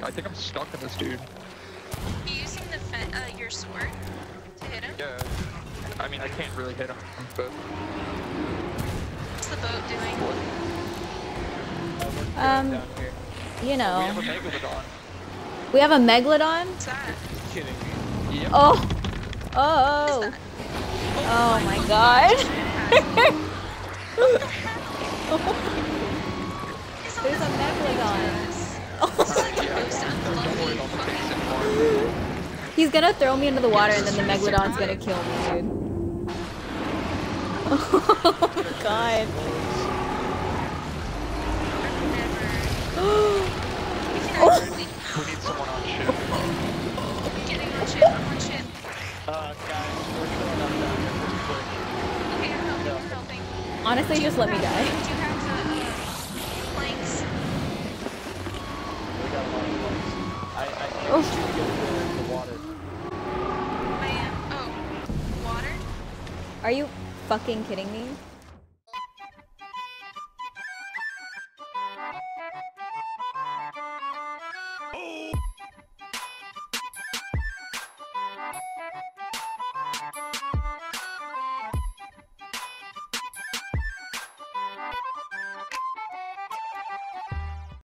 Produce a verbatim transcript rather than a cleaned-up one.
like, I think I'm stuck in this dude. Are you using the fe uh, your sword to hit him? Yeah. I mean, I can't really hit him, but... What's the boat doing? What? Um, down here. You know... We have a Megalodon. We have a Megalodon? What's that? Kidding me. Yep. Oh! Oh! Oh my god! What the hell? There's a Megalodon. Oh my god. He's gonna throw me into the water and then the Megalodon's gonna kill me, dude. Oh my god. We need someone on ship. I'm getting on ship, I'm on ship. Uh, guys, we're filling up down here pretty quick. Okay, I'm helping, I'm helping. Honestly, just let me die. Do you have the, uh, planks? We got a lot of planks. I, I think we should get the water. I am. Oh, water? Are you fucking kidding me?